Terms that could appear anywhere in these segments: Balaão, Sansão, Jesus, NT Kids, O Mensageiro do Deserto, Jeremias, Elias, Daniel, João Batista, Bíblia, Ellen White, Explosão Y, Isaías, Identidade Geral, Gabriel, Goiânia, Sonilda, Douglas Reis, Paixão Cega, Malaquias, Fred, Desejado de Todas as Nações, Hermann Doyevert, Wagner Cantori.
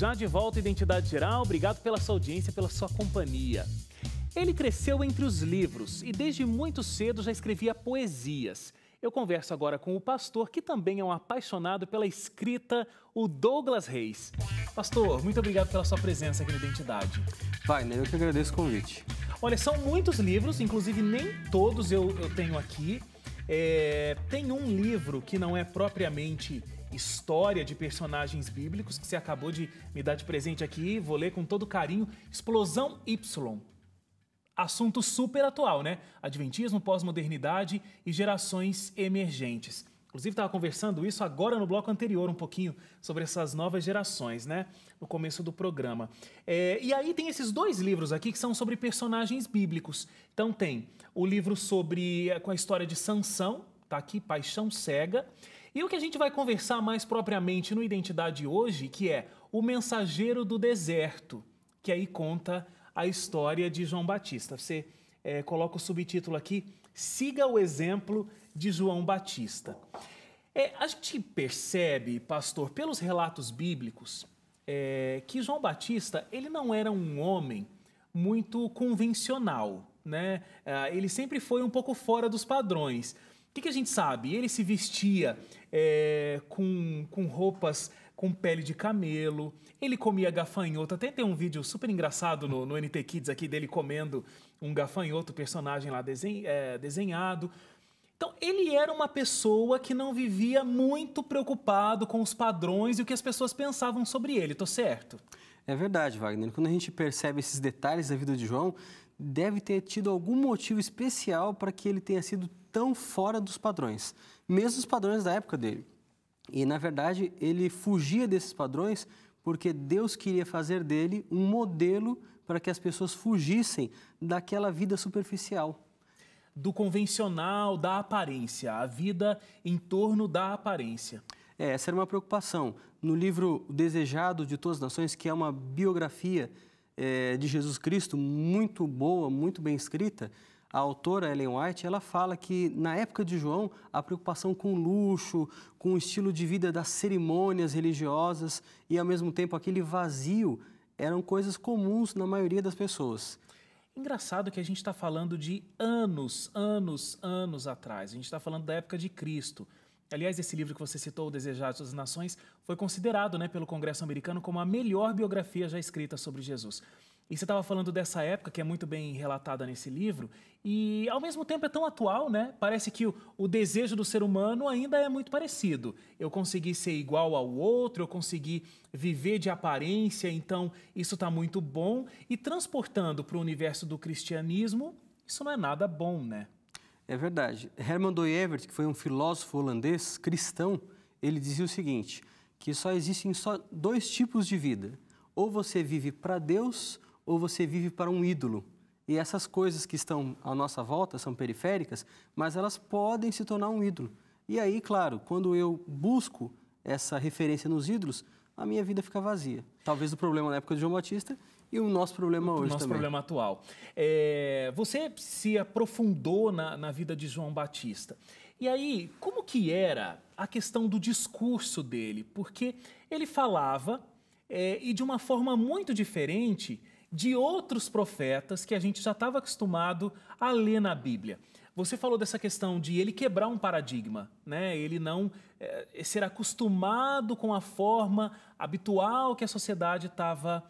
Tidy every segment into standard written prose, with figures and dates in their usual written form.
já de volta à Identidade Geral, obrigado pela sua audiência, pela sua companhia. Ele cresceu entre os livros e desde muito cedo já escrevia poesias. Eu converso agora com o pastor, que também é um apaixonado pela escrita, o Douglas Reis. Pastor, muito obrigado pela sua presença aqui na Identidade. Wagner, eu que agradeço o convite. Olha, são muitos livros, inclusive nem todos eu tenho aqui. Tem um livro que não é propriamente história de personagens bíblicos, que você acabou de me dar de presente aqui, vou ler com todo carinho, Explosão Y. Assunto super atual, né? Adventismo, pós-modernidade e gerações emergentes. Inclusive, estava conversando isso agora no bloco anterior, um pouquinho sobre essas novas gerações, né? No começo do programa. E aí tem esses dois livros aqui que são sobre personagens bíblicos. Então tem o livro com a história de Sansão, tá aqui, Paixão Cega. E o que a gente vai conversar mais propriamente no Identidade hoje, que é O Mensageiro do Deserto, que aí conta a história de João Batista. Você coloca o subtítulo aqui, Siga o Exemplo de João Batista. A gente percebe, pastor, pelos relatos bíblicos, que João Batista ele não era um homem muito convencional, né? Ele sempre foi um pouco fora dos padrões. O que a gente sabe? Ele se vestia com roupas com pele de camelo, ele comia gafanhoto. Até tem um vídeo super engraçado no NT Kids aqui dele comendo um gafanhoto, personagem lá desenhado. Então, ele era uma pessoa que não vivia muito preocupado com os padrões e o que as pessoas pensavam sobre ele, tô certo? É verdade, Wagner. Quando a gente percebe esses detalhes da vida de João, deve ter tido algum motivo especial para que ele tenha sido tão fora dos padrões, mesmo os padrões da época dele. E, na verdade, ele fugia desses padrões porque Deus queria fazer dele um modelo para que as pessoas fugissem daquela vida superficial. Do convencional, da aparência, a vida em torno da aparência. Essa era uma preocupação. No livro O Desejado de Todas as Nações, que é uma biografia de Jesus Cristo muito boa, muito bem escrita, a autora Ellen White, ela fala que na época de João, a preocupação com luxo, com o estilo de vida das cerimônias religiosas e, ao mesmo tempo, aquele vazio, eram coisas comuns na maioria das pessoas. Engraçado que a gente está falando de anos atrás. A gente está falando da época de Cristo. Aliás, esse livro que você citou, O Desejado de Todas as Nações, foi considerado, né, pelo Congresso americano como a melhor biografia já escrita sobre Jesus. E você estava falando dessa época, que é muito bem relatada nesse livro, e ao mesmo tempo é tão atual, né? Parece que o desejo do ser humano ainda é muito parecido. Eu consegui ser igual ao outro, eu consegui viver de aparência, então isso está muito bom. E transportando para o universo do cristianismo, isso não é nada bom, né? É verdade. Hermann Doyevert, que foi um filósofo holandês cristão, ele dizia o seguinte, que só existem dois tipos de vida. Ou você vive para Deus, ou você vive para um ídolo. E essas coisas que estão à nossa volta são periféricas, mas elas podem se tornar um ídolo. E aí, claro, quando eu busco essa referência nos ídolos, a minha vida fica vazia. Talvez o problema na época de João Batista e o nosso problema hoje também. O nosso problema atual. Você se aprofundou na vida de João Batista. E aí, como que era a questão do discurso dele? Porque ele falava e de uma forma muito diferente de outros profetas que a gente já estava acostumado a ler na Bíblia. Você falou dessa questão de ele quebrar um paradigma, né? Ele não ser acostumado com a forma habitual que a sociedade estava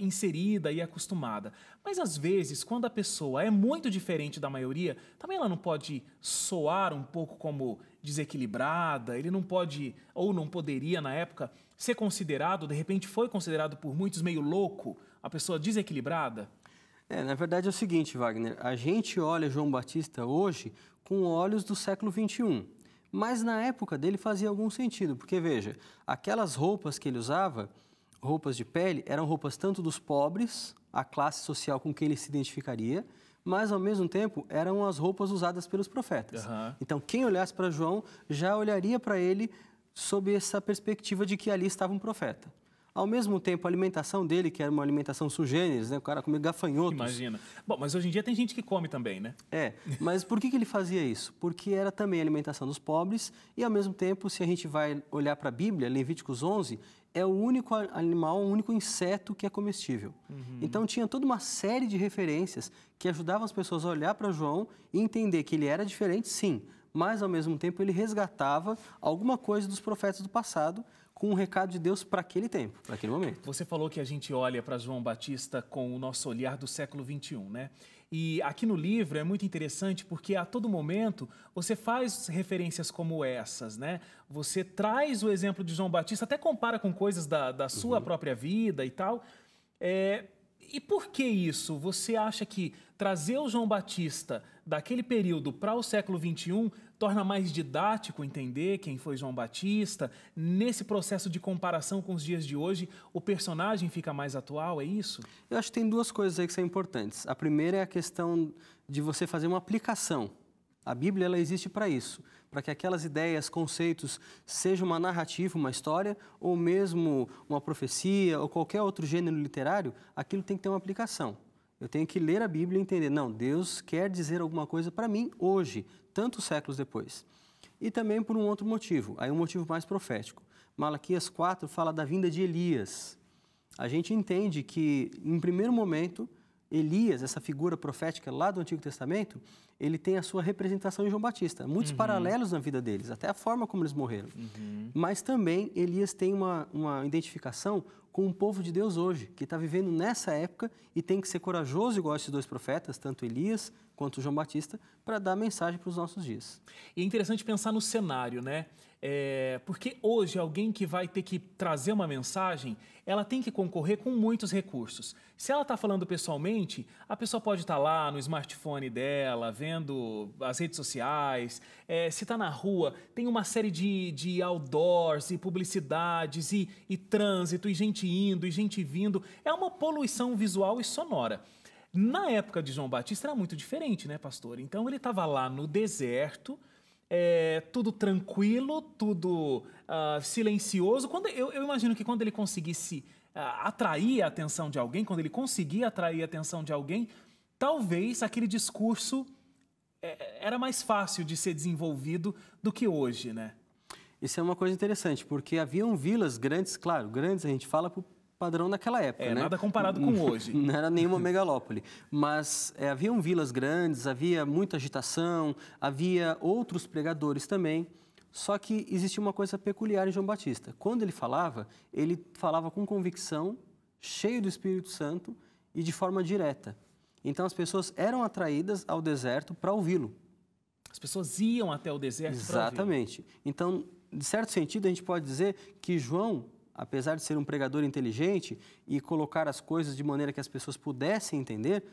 inserida e acostumada. Mas, às vezes, quando a pessoa é muito diferente da maioria, também ela não pode soar um pouco como desequilibrada, ele não pode, ou não poderia, na época, ser considerado, de repente foi considerado por muitos meio louco, a pessoa desequilibrada? Na verdade é o seguinte, Wagner, a gente olha João Batista hoje com olhos do século XXI, mas na época dele fazia algum sentido, porque veja, aquelas roupas que ele usava, roupas de pele, eram roupas tanto dos pobres, a classe social com quem ele se identificaria, mas ao mesmo tempo eram as roupas usadas pelos profetas. Uhum. Então quem olhasse para João já olharia para ele sob essa perspectiva de que ali estava um profeta. Ao mesmo tempo, a alimentação dele, que era uma alimentação sugêneres, né? O cara comia gafanhotos. Imagina. Bom, mas hoje em dia tem gente que come também, né? É, mas por que ele fazia isso? Porque era também a alimentação dos pobres e, ao mesmo tempo, se a gente vai olhar para a Bíblia, Levíticos 11, é o único animal, o único inseto que é comestível. Uhum. Então, tinha toda uma série de referências que ajudavam as pessoas a olhar para João e entender que ele era diferente, sim, mas, ao mesmo tempo, ele resgatava alguma coisa dos profetas do passado, com um recado de Deus para aquele tempo, para aquele momento. Você falou que a gente olha para João Batista com o nosso olhar do século XXI, né? E aqui no livro é muito interessante porque a todo momento você faz referências como essas, né? Você traz o exemplo de João Batista, até compara com coisas da sua própria vida e tal. E por que isso? Você acha que trazer o João Batista daquele período para o século XXI torna mais didático entender quem foi João Batista? Nesse processo de comparação com os dias de hoje, o personagem fica mais atual, é isso? Eu acho que tem duas coisas aí que são importantes. A primeira é a questão de você fazer uma aplicação. A Bíblia, ela existe para isso, para que aquelas ideias, conceitos, seja uma narrativa, uma história, ou mesmo uma profecia, ou qualquer outro gênero literário, aquilo tem que ter uma aplicação. Eu tenho que ler a Bíblia e entender, não, Deus quer dizer alguma coisa para mim hoje, tantos séculos depois. E também por um outro motivo, aí um motivo mais profético. Malaquias 4 fala da vinda de Elias. A gente entende que, em primeiro momento, Elias, essa figura profética lá do Antigo Testamento, ele tem a sua representação em João Batista. Muitos paralelos na vida deles, até a forma como eles morreram. Mas também Elias tem uma identificação com o povo de Deus hoje, que está vivendo nessa época e tem que ser corajoso igual esses dois profetas, tanto Elias quanto João Batista, para dar mensagem para os nossos dias. E é interessante pensar no cenário, né? Porque hoje alguém que vai ter que trazer uma mensagem, ela tem que concorrer com muitos recursos. Se ela está falando pessoalmente, a pessoa pode estar lá no smartphone dela, vendo as redes sociais, se está na rua, tem uma série de outdoors e publicidades e trânsito e gente indo e gente vindo. É uma poluição visual e sonora. Na época de João Batista era muito diferente, né, pastor? Então ele estava lá no deserto, tudo tranquilo, tudo silencioso. Eu imagino que quando ele conseguisse atrair a atenção de alguém, quando ele conseguia atrair a atenção de alguém, talvez aquele discurso era mais fácil de ser desenvolvido do que hoje, né? Isso é uma coisa interessante, porque haviam vilas grandes, claro, grandes a gente fala por padrão naquela época, né? Nada comparado com hoje. Não era nenhuma megalópole, mas haviam vilas grandes, havia muita agitação, havia outros pregadores também, só que existia uma coisa peculiar em João Batista. Quando ele falava com convicção, cheio do Espírito Santo e de forma direta. Então as pessoas eram atraídas ao deserto para ouvi-lo. As pessoas iam até o deserto para ouvi-lo. Exatamente. Então, de certo sentido, a gente pode dizer que João, apesar de ser um pregador inteligente e colocar as coisas de maneira que as pessoas pudessem entender,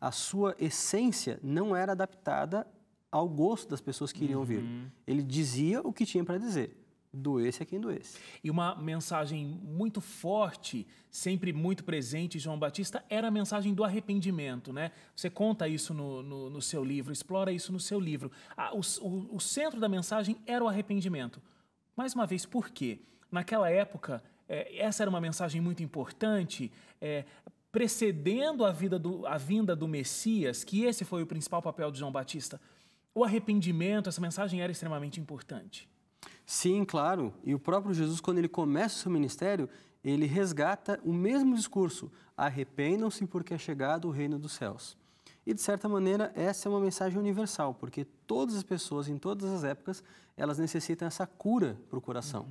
a sua essência não era adaptada ao gosto das pessoas que iriam ouvir. Ele dizia o que tinha para dizer. Doesse a quem doesse. E uma mensagem muito forte, sempre muito presente, João Batista, era a mensagem do arrependimento, né? Você conta isso no seu livro, explora isso no seu livro. O centro da mensagem era o arrependimento. Mais uma vez, por quê? Naquela época, essa era uma mensagem muito importante, precedendo a vinda do Messias, que esse foi o principal papel de João Batista. O arrependimento, essa mensagem era extremamente importante. Sim, claro. E o próprio Jesus, quando ele começa o seu ministério, ele resgata o mesmo discurso. Arrependam-se porque é chegado o reino dos céus. E, de certa maneira, essa é uma mensagem universal, porque todas as pessoas, em todas as épocas, elas necessitam essa cura para o coração.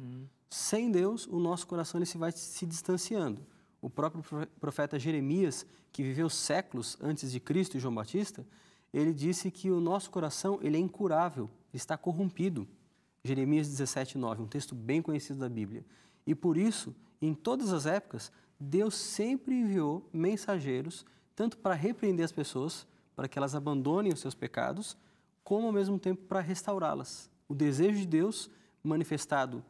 Sem Deus, o nosso coração ele vai se distanciando. O próprio profeta Jeremias, que viveu séculos antes de Cristo e João Batista, ele disse que o nosso coração ele é incurável, está corrompido. Jeremias 17:9, um texto bem conhecido da Bíblia. E por isso, em todas as épocas, Deus sempre enviou mensageiros, tanto para repreender as pessoas, para que elas abandonem os seus pecados, como ao mesmo tempo para restaurá-las. O desejo de Deus, manifestado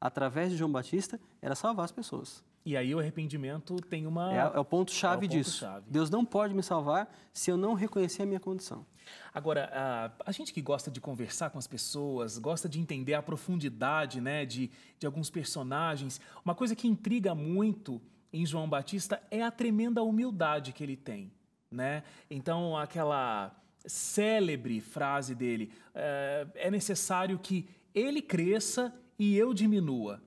através de João Batista, era salvar as pessoas. E aí o arrependimento tem uma... É o ponto-chave disso. Deus não pode me salvar se eu não reconhecer a minha condição. Agora, a gente que gosta de conversar com as pessoas, gosta de entender a profundidade, né, de alguns personagens, uma coisa que intriga muito em João Batista é a tremenda humildade que ele tem, né? Então, aquela célebre frase dele, é necessário que ele cresça e eu diminua.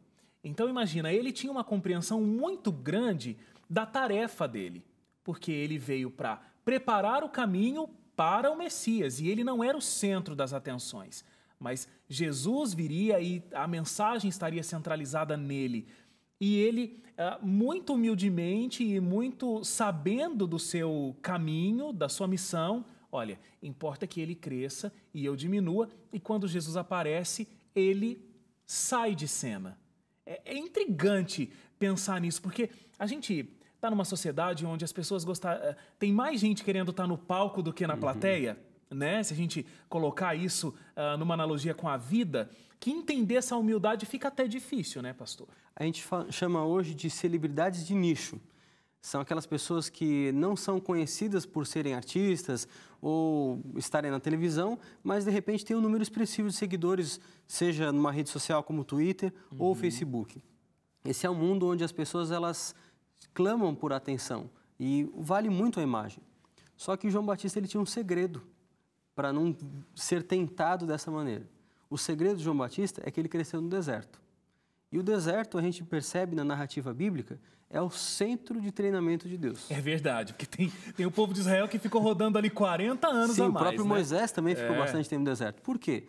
Então, imagina, ele tinha uma compreensão muito grande da tarefa dele, porque ele veio para preparar o caminho para o Messias, e ele não era o centro das atenções, mas Jesus viria e a mensagem estaria centralizada nele. E ele, muito humildemente e muito sabendo do seu caminho, da sua missão, olha, importa que ele cresça e eu diminua, e quando Jesus aparece, ele sai de cena. É intrigante pensar nisso, porque a gente está numa sociedade onde as pessoas gostam... Tem mais gente querendo estar no palco do que na plateia, né? Se a gente colocar isso numa analogia com a vida, que entender essa humildade fica até difícil, né, pastor? A gente chama hoje de celebridades de nicho. São aquelas pessoas que não são conhecidas por serem artistas ou estarem na televisão, mas de repente tem um número expressivo de seguidores, seja numa rede social como o Twitter ou o Facebook. Esse é um mundo onde as pessoas, elas clamam por atenção e vale muito a imagem. Só que o João Batista, ele tinha um segredo para não ser tentado dessa maneira. O segredo de João Batista é que ele cresceu no deserto. E o deserto, a gente percebe na narrativa bíblica, é o centro de treinamento de Deus. É verdade, porque tem o povo de Israel que ficou rodando ali 40 anos a mais. Sim, o próprio Moisés também ficou bastante tempo no deserto. Por quê?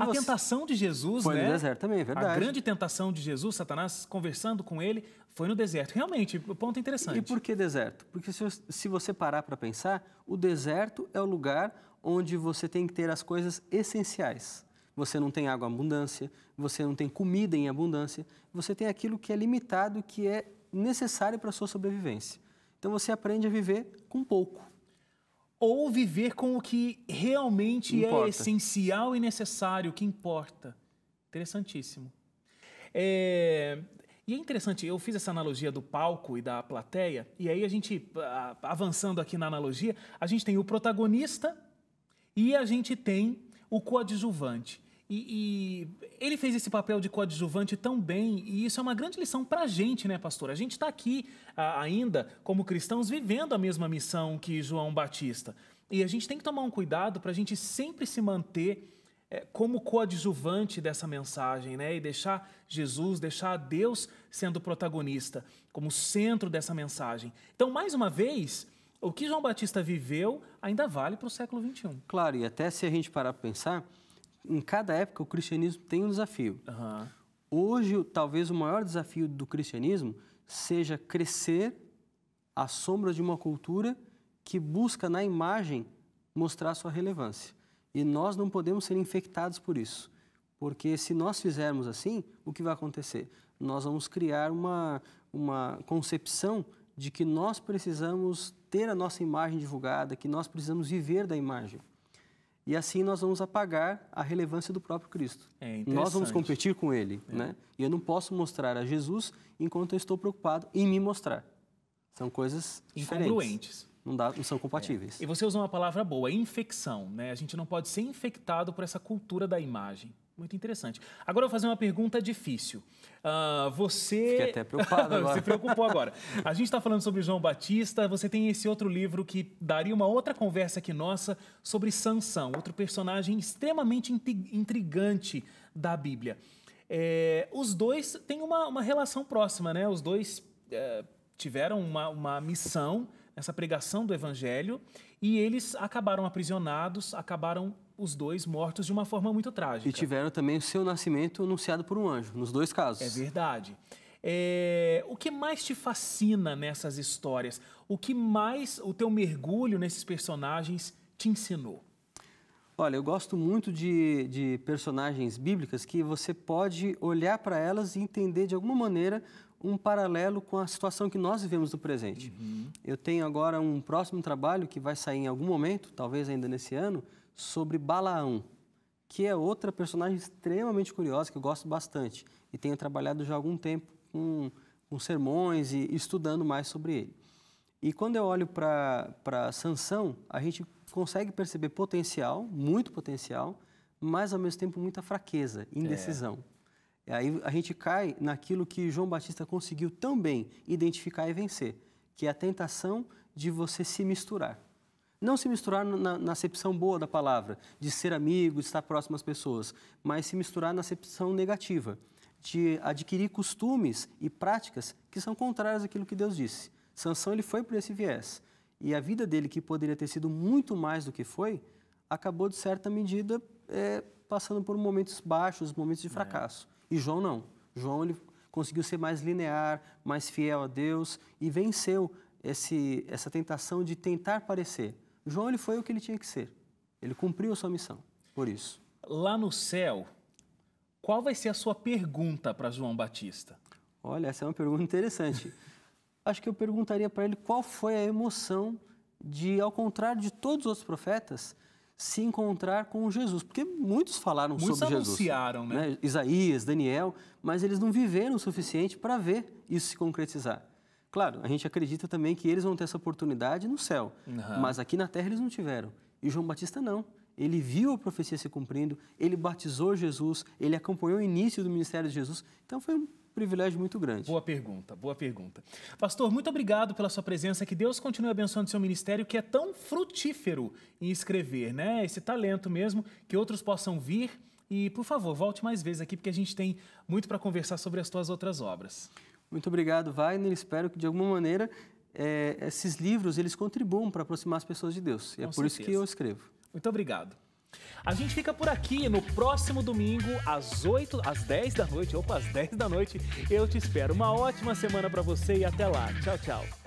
A tentação de Jesus, foi no deserto também, é verdade. A grande tentação de Jesus, Satanás conversando com ele, foi no deserto. Realmente, o ponto é interessante. E por que deserto? Porque se você parar para pensar, o deserto é o lugar onde você tem que ter as coisas essenciais. Você não tem água em abundância, você não tem comida em abundância, você tem aquilo que é limitado, que é necessário para a sua sobrevivência. Então, você aprende a viver com pouco. Ou viver com o que realmente importa. É essencial e necessário, que importa. Interessantíssimo. E é interessante, eu fiz essa analogia do palco e da plateia, e aí a gente, avançando aqui na analogia, a gente tem o protagonista e a gente tem o coadjuvante. E ele fez esse papel de coadjuvante tão bem, e isso é uma grande lição para a gente, né, pastor? A gente está aqui ainda, como cristãos, vivendo a mesma missão que João Batista. E a gente tem que tomar um cuidado para a gente sempre se manter como coadjuvante dessa mensagem, né? E deixar Jesus, deixar Deus sendo protagonista, como centro dessa mensagem. Então, mais uma vez, o que João Batista viveu ainda vale para o século XXI. Claro, e até se a gente parar para pensar... Em cada época, o cristianismo tem um desafio. Hoje, talvez o maior desafio do cristianismo seja crescer à sombra de uma cultura que busca, na imagem, mostrar sua relevância. E nós não podemos ser infectados por isso. Porque se nós fizermos assim, o que vai acontecer? Nós vamos criar uma concepção de que nós precisamos ter a nossa imagem divulgada, que nós precisamos viver da imagem. E assim nós vamos apagar a relevância do próprio Cristo. Nós vamos competir com Ele, né? E eu não posso mostrar a Jesus enquanto eu estou preocupado em me mostrar. São coisas incongruentes. Não são compatíveis. E você usou uma palavra boa, infecção, né? A gente não pode ser infectado por essa cultura da imagem. Muito interessante. Agora eu vou fazer uma pergunta difícil. Fiquei até preocupado agora. Você preocupou agora. A gente está falando sobre João Batista, você tem esse outro livro que daria uma outra conversa aqui nossa sobre Sansão, outro personagem extremamente intrigante da Bíblia. Os dois têm uma relação próxima, né? Os dois tiveram uma missão nessa pregação do Evangelho e eles acabaram aprisionados, acabaram os dois mortos de uma forma muito trágica. E tiveram também o seu nascimento anunciado por um anjo, nos dois casos. É verdade. O que mais te fascina nessas histórias? O que mais o teu mergulho nesses personagens te ensinou? Olha, eu gosto muito de personagens bíblicas que você pode olhar para elas e entender de alguma maneira um paralelo com a situação que nós vivemos no presente. Eu tenho agora um próximo trabalho que vai sair em algum momento, talvez ainda nesse ano, sobre Balaão, que é outra personagem extremamente curiosa, que eu gosto bastante. E tenho trabalhado já há algum tempo com uns sermões e estudando mais sobre ele. E quando eu olho para Sansão, a gente consegue perceber potencial, muito potencial, mas ao mesmo tempo muita fraqueza, indecisão. É. Aí a gente cai naquilo que João Batista conseguiu tão bem identificar e vencer, que é a tentação de você se misturar. Não se misturar na acepção boa da palavra, de ser amigo, de estar próximo às pessoas, mas se misturar na acepção negativa, de adquirir costumes e práticas que são contrárias àquilo que Deus disse. Sansão, ele foi por esse viés. E a vida dele, que poderia ter sido muito mais do que foi, acabou, de certa medida, passando por momentos baixos, momentos de fracasso. E João não. João, ele conseguiu ser mais linear, mais fiel a Deus e venceu essa tentação de tentar parecer. João, ele foi o que ele tinha que ser. Ele cumpriu a sua missão, por isso. Lá no céu, qual vai ser a sua pergunta para João Batista? Olha, essa é uma pergunta interessante. Acho que eu perguntaria para ele qual foi a emoção de, ao contrário de todos os outros profetas, se encontrar com Jesus. Porque muitos falaram sobre Jesus. Muitos anunciaram, né? Isaías, Daniel, mas eles não viveram o suficiente para ver isso se concretizar. Claro, a gente acredita também que eles vão ter essa oportunidade no céu, mas aqui na Terra eles não tiveram. E João Batista não. Ele viu a profecia se cumprindo, ele batizou Jesus, ele acompanhou o início do ministério de Jesus. Então foi um privilégio muito grande. Boa pergunta, boa pergunta. Pastor, muito obrigado pela sua presença, que Deus continue abençoando o seu ministério, que é tão frutífero em escrever, né? Esse talento mesmo, que outros possam vir. E, por favor, volte mais vezes aqui, porque a gente tem muito para conversar sobre as suas outras obras. Muito obrigado, Wagner. Espero que, de alguma maneira, esses livros eles contribuam para aproximar as pessoas de Deus. E é por isso que eu escrevo. Muito obrigado. A gente fica por aqui. No próximo domingo, às 10 da noite, eu te espero. Uma ótima semana para você e até lá. Tchau, tchau.